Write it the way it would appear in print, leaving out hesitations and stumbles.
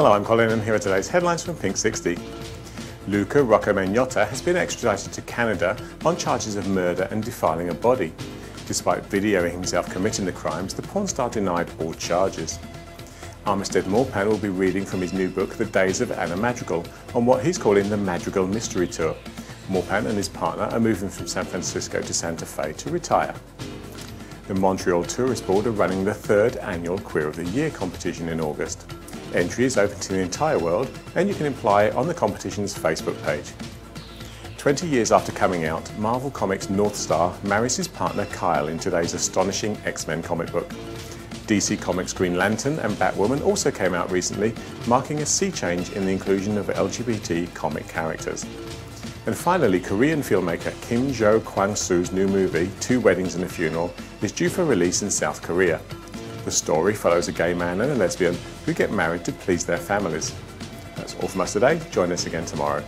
Hello, I'm Colin and here are today's headlines from Pink 60. Luka Rocco Magnotta has been extradited to Canada on charges of murder and defiling a body. Despite videoing himself committing the crimes, the porn star denied all charges. Armistead Maupin will be reading from his new book, The Days of Anna Madrigal, on what he's calling the Madrigal Mystery Tour. Maupin and his partner are moving from San Francisco to Santa Fe to retire. The Montreal Tourist Board are running the third annual Queer of the Year competition in August. Entry is open to the entire world and you can apply on the competition's Facebook page. 20 years after coming out, Marvel Comics' Northstar marries his partner Kyle in today's Astonishing X-Men comic book. DC Comics' Green Lantern and Batwoman also came out recently, marking a sea change in the inclusion of LGBT comic characters. And finally, Korean filmmaker Kim Jo-kwang-soo's new movie, Two Weddings and a Funeral, is due for release in South Korea. The story follows a gay man and a lesbian who get married to please their families. That's all from us today. Join us again tomorrow.